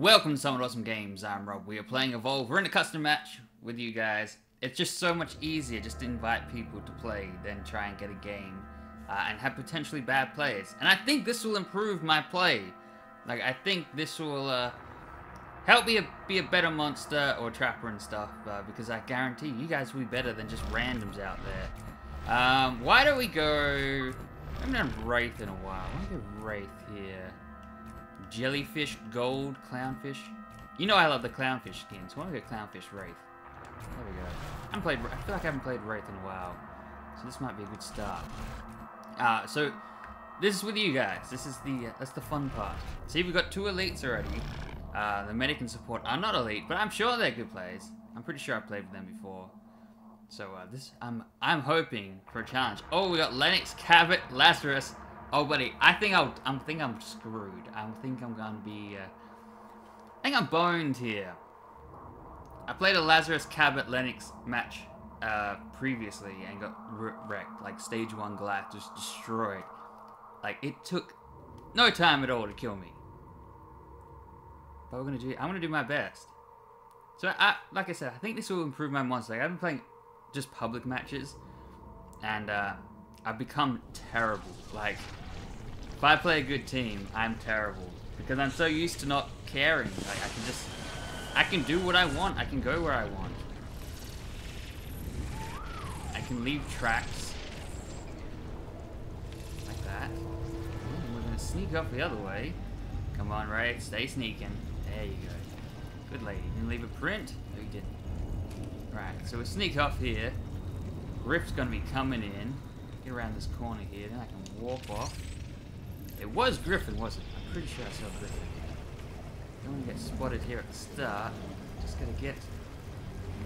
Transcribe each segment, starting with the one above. Welcome to Some Awesome Games, I'm Rob. We are playing Evolve. We're in a custom match with you guys. It's just so much easier just to invite people to play than try and get a game and have potentially bad players. And I think this will improve my play. Like, I think this will help me be a better monster or trapper and stuff because I guarantee you guys will be better than just randoms out there. Why don't we go... I haven't done Wraith in a while. Why don't we go Wraith here? Jellyfish, gold, clownfish. You know I love the clownfish skins. Why don't we go clownfish Wraith? There we go. I feel like I haven't played Wraith in a while. So this might be a good start. So this is with you guys. This is that's the fun part. See, we've got two elites already. The medic and support are not elite, but I'm sure they're good players. I'm pretty sure I played with them before. So I'm hoping for a challenge. Oh, we got Lennox, Cabot, Lazarus. Oh, buddy, I think I'm screwed. I think I'm boned here. I played a Lazarus, Cabot, Lennox match previously and got wrecked. Like, stage 1 glass just destroyed. Like, it took no time at all to kill me. But I'm gonna do my best. So, like I said, I think this will improve my monster. Like, I've been playing just public matches, and I've become terrible. Like, if I play a good team, I'm terrible. Because I'm so used to not caring. Like, I can do what I want. I can go where I want. I can leave tracks. Like that. Ooh, we're gonna sneak up the other way. Come on, Wraith. Stay sneaking. There you go. Good lady. Didn't leave a print? No, you didn't. Right, so we'll sneak off here. Griff's gonna be coming in. Get around this corner here, then I can warp off. It was Griffin, wasn't it? I'm pretty sure I saw Griffin. Don't want to get spotted here at the start. Just gotta get...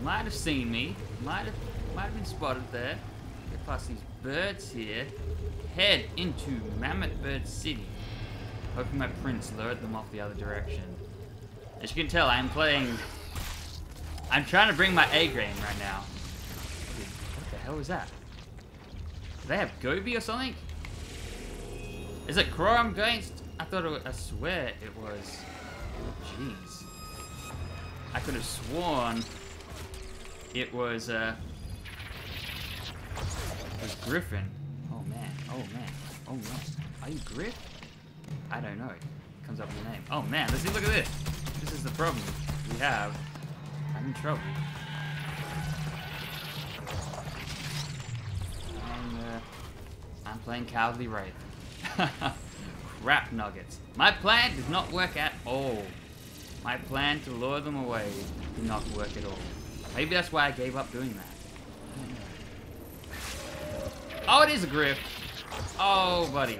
Might have seen me. Might have been spotted there. Get past these birds here. Head into Mammoth Bird City. Hoping my prints lured them off the other direction. As you can tell, I'm trying to bring my A game right now. What the hell was that? Do they have Gobi or something? Is it Crow I'm against? I thought it was, I swear it was. Jeez. I could have sworn it was, Griffin. Oh man, oh man, oh man. Are you Griff? I don't know. Comes up with the name. Oh man, let's see, look at this. This is the problem we have. I'm in trouble. I'm playing Cowardly Wraith. Crap nuggets. My plan did not work at all. My plan to lure them away did not work at all. Maybe that's why I gave up doing that. Oh, it is a Griff. Oh, buddy.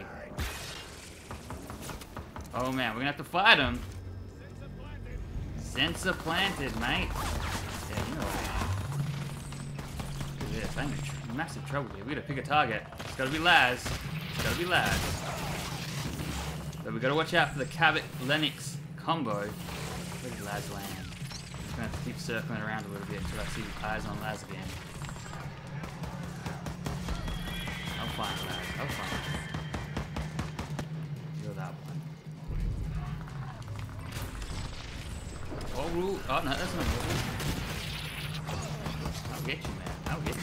Oh, man. We're going to have to fight him. Sensor planted, mate. Yeah, you know what? Look at this. I'm in massive trouble here. We got to pick a target. It's gotta be Laz. It's gotta be Laz. But we gotta watch out for the Cabot-Lennox combo. Where did Laz land? I'm just gonna have to keep circling around a little bit until I see eyes on Laz again. I'll find Laz. I'll find Laz. Kill that one. Oh, rule. Oh, no, that's not rule. I'll get you, man. I'll get you.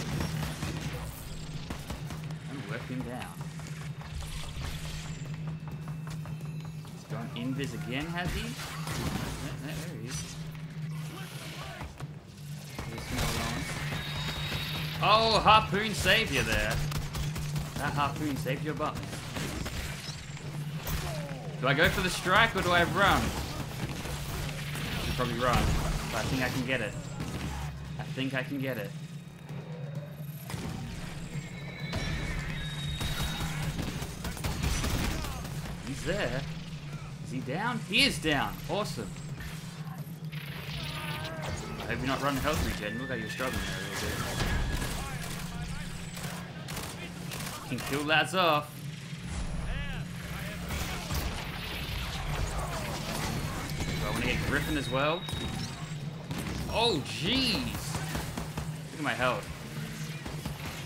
Work him down. He's gone invis again, has he? There he is. Oh, harpoon saved you there. That harpoon saved your butt. Do I go for the strike or do I run? I should probably run. But I think I can get it. I think I can get it. He's there. Is he down? He is down. Awesome. I hope you're not running health regen. Look like you're struggling there a little bit. Can kill lads off. So I want to get Griffin as well. Oh, jeez. Look at my health.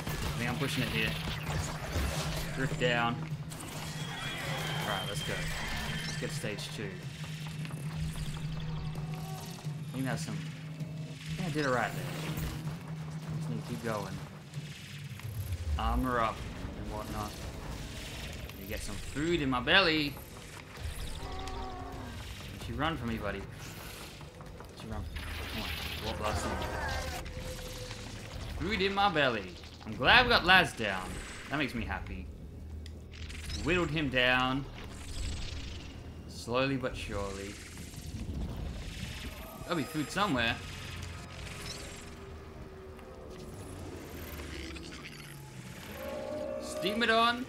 I think I'm pushing it here. Drift down. Alright, let's go. Let's get stage 2. We can have some... I did it right there. Just need to keep going. Armor up and whatnot. Need to get some food in my belly. Don't you run from me, buddy. Don't you run. Come on. Walk last time. Food in my belly. I'm glad we got Laz down. That makes me happy. Whittled him down. Slowly but surely. There'll be food somewhere. Stigmadon.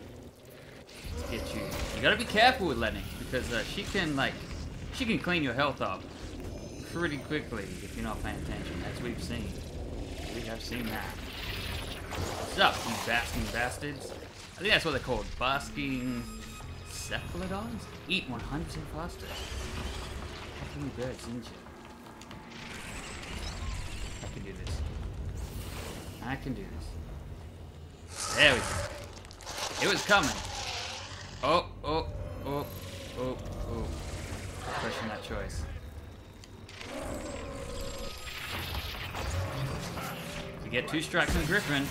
Let's get you. You gotta be careful with Lennox because she can clean your health up pretty quickly if you're not paying attention. As we've seen. We have seen that. What's up, you basking bastards? I think that's what they're called. Basking cephalodons? Eat 100% faster. How can you birds injure? I can do this. I can do this. There we go. It was coming. Oh, oh, oh, oh, oh. Question that choice. We get two strikes on Griffin.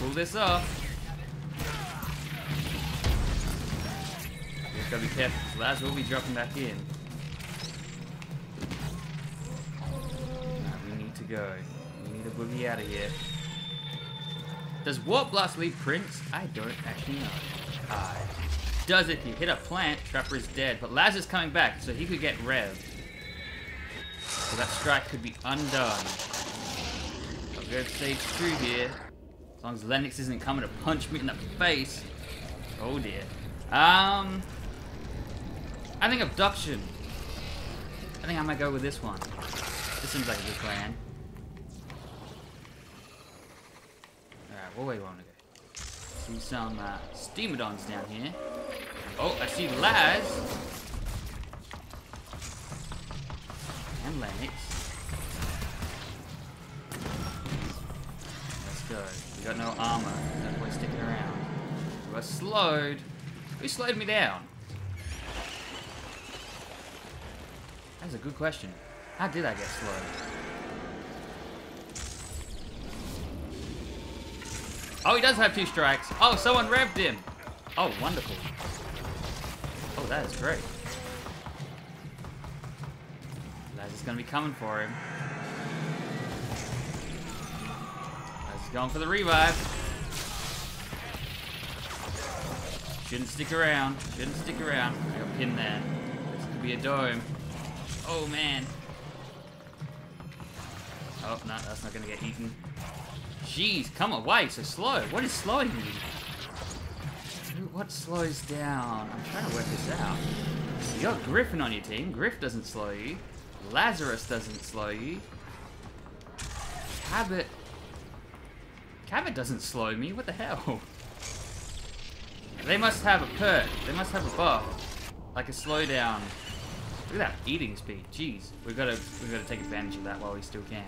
Pull this off. Just gotta be careful because Laz will be dropping back in. Right, we need to go. We need a boogie out of here. Does Warp Blast leave prints? I don't actually know. Does if you hit a plant, Trapper is dead. But Laz is coming back, so he could get revved. So that strike could be undone. I'll go stage 2 here. As long as Lennox isn't coming to punch me in the face. Oh dear. I think abduction. I think I might go with this one. This seems like a good plan. Alright, what way do I want to go? See some Steamadons down here. Oh, I see Laz. And Lennox. Let's go. We got no armor. That boy's sticking around. We got slowed. Who slowed me down? That's a good question. How did I get slowed? Oh, he does have two strikes. Oh, someone revved him. Oh, wonderful. Oh, that is great. Laz is going to be coming for him. Laz is going for the revive. Shouldn't stick around. Shouldn't stick around. I got pinned there. This could be a dome. Oh, man. Oh, no. That's not going to get eaten. Jeez. Come away. So slow. What is slowing me? What slows down? I'm trying to work this out. You got Griffin on your team. Griff doesn't slow you. Lazarus doesn't slow you. Cabot. Cabot doesn't slow me. What the hell? They must have a perk. They must have a buff. Like a slowdown. Look at that eating speed. Jeez. We've gotta take advantage of that while we still can.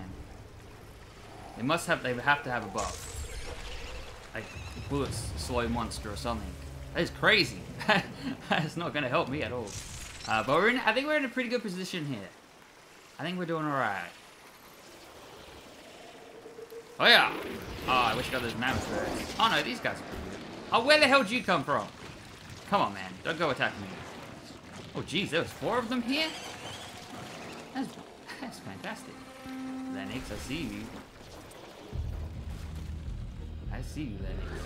They have to have a buff. Like bullets slow monster or something. That is crazy. That's not gonna help me at all. But I think we're in a pretty good position here. I think we're doing alright. Oh yeah! Oh, I wish I got those mammoth birds. Oh no, these guys are pretty good. Oh, where the hell did you come from? Come on, man. Don't go attack me. Oh, jeez. There was 4 of them here? That's fantastic. Lennox, I see you. I see you, Lennox.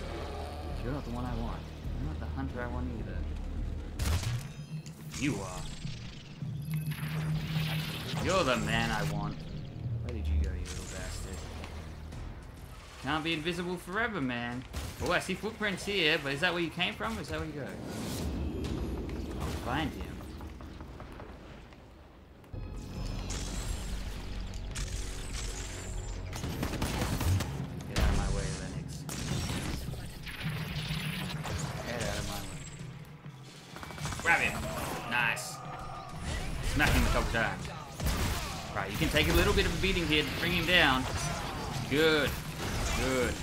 You're not the one I want. You're not the hunter I want either. You are. You're the man I want. Where did you go, you little bastard? Can't be invisible forever, man. Oh, I see footprints here, but is that where you came from? Or is that where you go? I'll find him. Get out of my way, Lennox. Get out of my way. Grab him! Nice. Smack him a couple times. Right, you can take a little bit of a beating here to bring him down. Good. Good.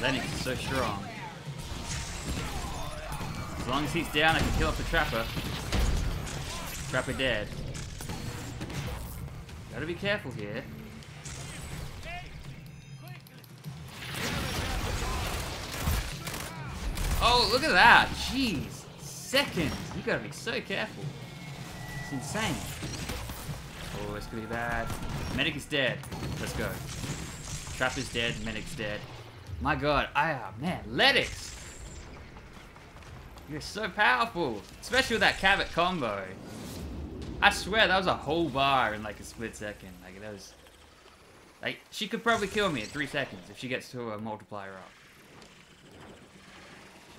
Lennox is so strong. As long as he's down, I can kill off the trapper. Proper dead. Gotta be careful here. Oh, look at that! Jeez! Seconds! You gotta be so careful. It's insane. Oh, it's gonna be bad. Medic is dead. Let's go. Trap is dead. Medic's dead. My god. Man. Lennox! You're so powerful. Especially with that Cabot combo. I swear that was a whole bar in like a split second. Like that was... Like, she could probably kill me in 3 seconds if she gets to a multiplier up.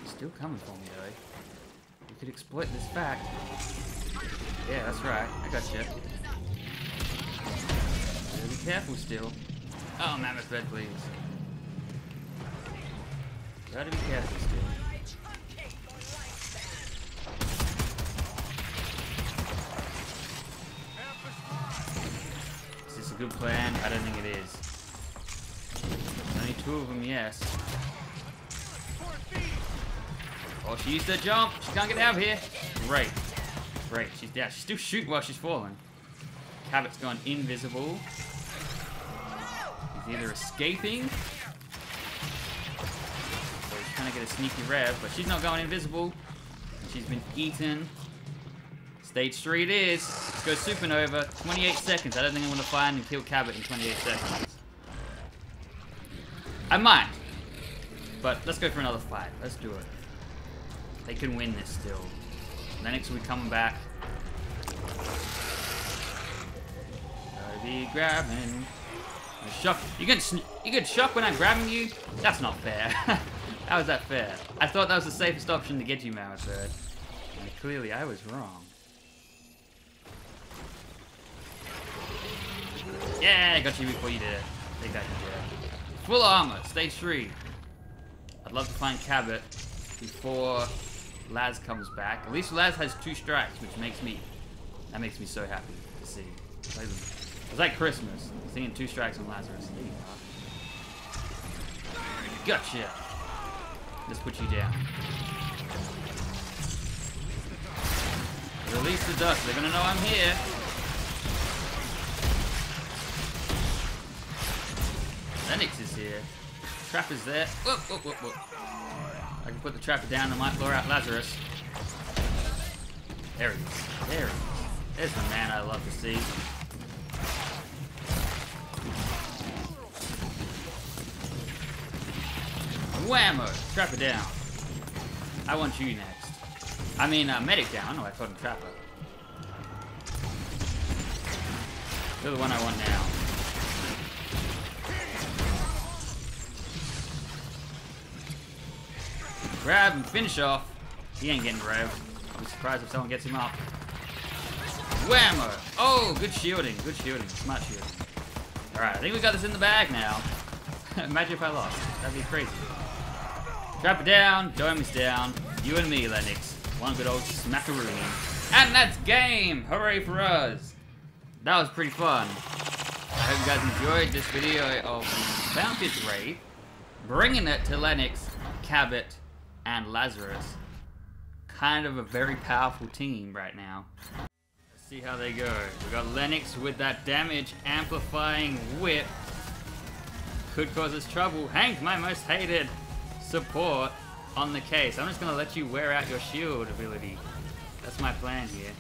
Still coming for me though. We could exploit this fact. Yeah, that's right. I got you. Be careful still. Oh, mammoth bed, please. Gotta be careful still. Is this a good plan? I don't think it is. There's only two of them, yes. Oh, she used her jump. She can't get out of here. Great. Great. She's down. She's still shooting while she's falling. Cabot's gone invisible. He's either escaping. Or he's trying to get a sneaky rev, but she's not going invisible. She's been eaten. Stage 3 it is. Let's go supernova. 28 seconds. I don't think I'm going to find and kill Cabot in 28 seconds. I might. But let's go for another fight. Let's do it. They can win this still. Lennox will be coming back. Gotta be grabbing. Shock. You get shocked when I'm grabbing you? That's not fair. How is that fair? I thought that was the safest option to get you, Mammoth Bird. And clearly I was wrong. Yeah, I got you before you did it. Take that, yeah. Full armor, stage 3. I'd love to find Cabot before Laz comes back. At least Laz has 2 strikes, which makes me... That makes me so happy to see. It's like Christmas. Seeing 2 strikes on Lazarus. There you go. Gotcha! Just put you down. Release the dust. They're gonna know I'm here. Lennox is here. Trap is there. Whoop, whoop, whoop, whoop. I can put the trapper down and might lure out Lazarus. There he is. There he is. There's the man I love to see. Whammo! Trapper down. I want you next. I mean, medic down. Oh, I called him trapper. You're the one I want now. Grab and finish off. He ain't getting revved. I'll be surprised if someone gets him up. Whammo! Oh, good shielding. Good shielding. Smart shielding. Alright, I think we got this in the bag now. Imagine if I lost. That'd be crazy. Trapper down. Dome is down. You and me, Lennox. One good old smackaroon. And that's game! Hooray for us! That was pretty fun. I hope you guys enjoyed this video of Clownfish Wraith, bringing it to Lennox, Cabot, and Lazarus. Kind of a very powerful team right now. Let's see how they go. We got Lennox with that damage amplifying whip. Could cause us trouble. Hank, my most hated support, on the case. I'm just gonna let you wear out your shield ability. That's my plan here.